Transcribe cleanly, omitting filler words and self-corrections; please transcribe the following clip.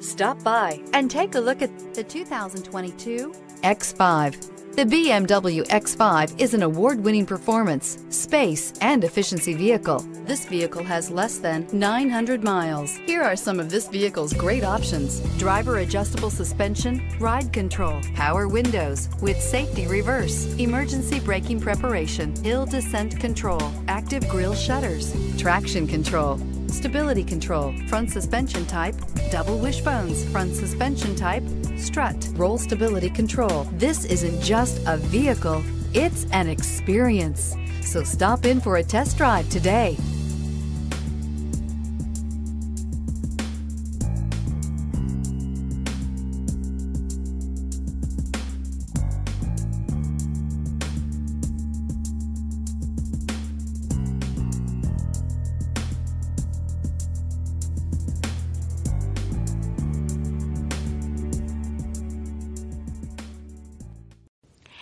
Stop by and take a look at the 2022 X5. The BMW X5 is an award-winning performance, space, and efficiency vehicle. This vehicle has less than 900 miles. Here are some of this vehicle's great options: driver adjustable suspension, ride control, power windows with safety reverse, emergency braking preparation, hill descent control, active grille shutters, traction control, stability control, front suspension type, double wishbones, front suspension type, strut, roll stability control. This isn't just a vehicle, it's an experience. So stop in for a test drive today.